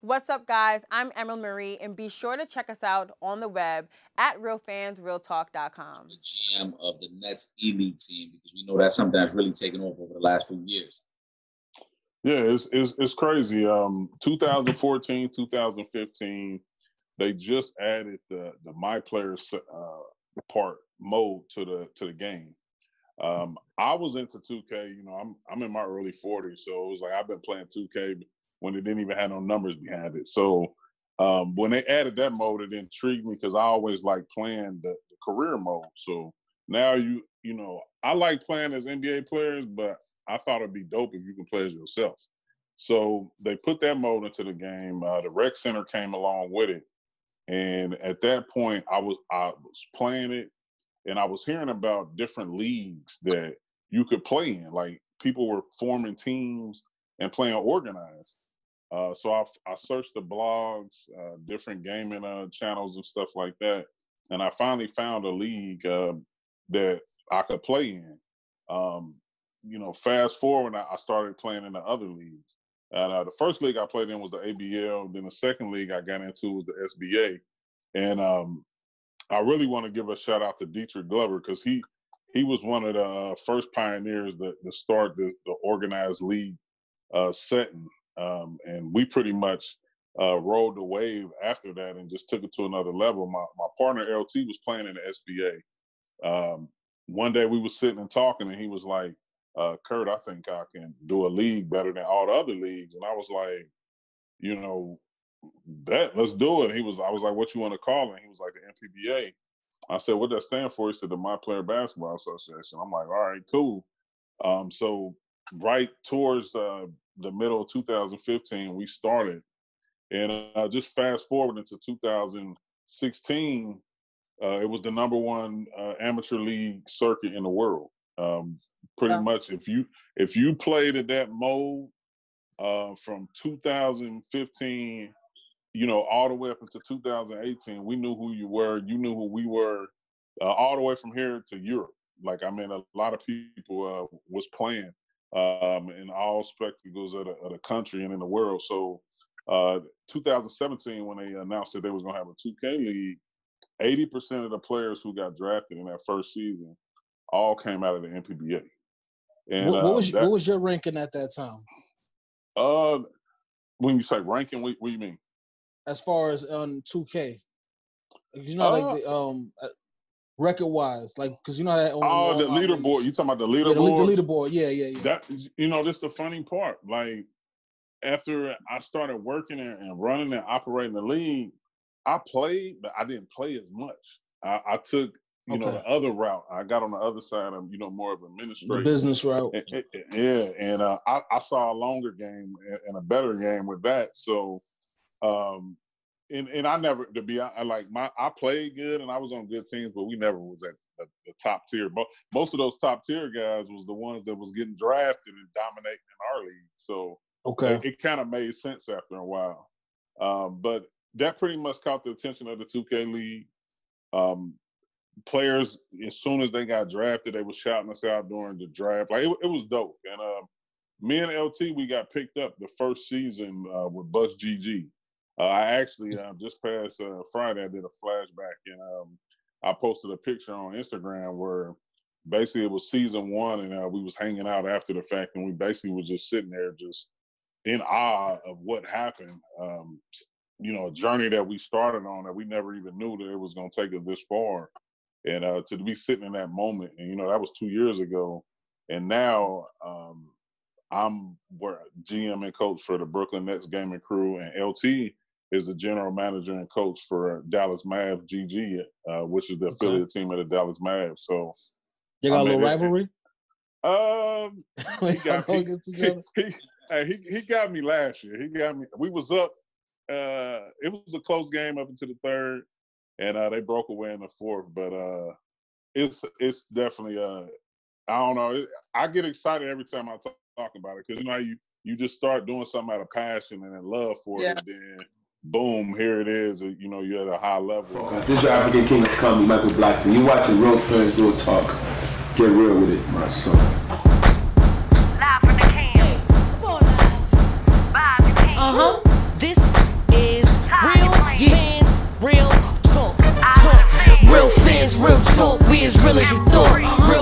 What's up, guys? I'm Emerald Marie, and be sure to check us out on the web at realfansrealtalk.com. The GM of the Nets E-League team, because we know that's something that's really taken off over the last few years. Yeah, it's crazy. 2014, 2015, they just added the My Players mode to the game. I was into 2K. You know, I'm in my early 40s, so it was like I've been playing 2K when it didn't even have no numbers behind it. So when they added that mode, it intrigued me because I always like playing the career mode. So now you know, I like playing as NBA players, but I thought it'd be dope if you can play as yourself. So they put that mode into the game. The rec center came along with it, and at that point, I was playing it, and I was hearing about different leagues that you could play in. Like, people were forming teams and playing organized. So I searched the blogs, different gaming channels and stuff like that, and I finally found a league that I could play in. You know, fast forward, I started playing in the other leagues. The first league I played in was the ABL. Then the second league I got into was the SBA. And I really want to give a shout out to Dietrich Glover, because he was one of the first pioneers to start the organized league setting. And we pretty much rolled the wave after that and just took it to another level. My partner, LT, was playing in the SBA. One day we were sitting and talking, and he was like, Kurt, I think I can do a league better than all the other leagues. And I was like, you know, let's do it. I was like, what you want to call it? He was like, the MPBA. I said, what does that stand for? He said, the My Player Basketball Association. I'm like, all right, cool. So right towards the middle of 2015, we started. And just fast forward into 2016, it was the number one amateur league circuit in the world. Pretty much, if you played at that mode from 2015, you know, all the way up into 2018, we knew who you were. You knew who we were, all the way from here to Europe. Like, I mean, a lot of people was playing in all spectacles of the country and in the world. So 2017, when they announced that they was going to have a 2K League, 80% of the players who got drafted in that first season all came out of the MPBA. And what was your ranking at that time? When you say ranking, what do you mean? As far as on 2K, you know, like the record-wise, like, because you know that. The leaderboard. You talking about the leaderboard? Yeah, the leaderboard. Yeah. That, you know, that's the funny part. Like, after I started working and running and operating the league, I played, but I didn't play as much. I took, you know, the other route. I got on the other side of, you know, more of administration. The business route. Yeah, and I saw a longer game and a better game with that. So, and I never, to be honest, I played good and I was on good teams, but we never was at the top tier. But most of those top tier guys was the ones that was getting drafted and dominating in our league. So it kind of made sense after a while. But that pretty much caught the attention of the 2K League. Players, as soon as they got drafted, they were shouting us out during the draft. Like, it was dope. And me and LT, we got picked up the first season with Bus GG. I actually, just past Friday, I did a flashback, and I posted a picture on Instagram where basically it was season one, and we was hanging out after the fact, and we basically was just sitting there just in awe of what happened. You know, a journey that we started on that we never even knew that it was going to take us this far. And to be sitting in that moment, and, you know, that was 2 years ago. And now I'm GM and coach for the Brooklyn Nets gaming crew, and LT is the general manager and coach for Dallas Mavs GG, which is the affiliate team of the Dallas Mavs. So you got a little rivalry? He got me last year. He got me. We was up. It was a close game up into the third. And they broke away in the fourth, but it's definitely I don't know. I get excited every time I talk about it, because you know how you just start doing something out of passion and in love for it, and then boom, here it is. You know, you're at a high level. This is your African King of Comedy, Michael Blackson. You're watching Real Fans, Real Talk. Get real with it, my son. Live from the camp. Live. Vibe the camp. This. real, we as real as you thought. Real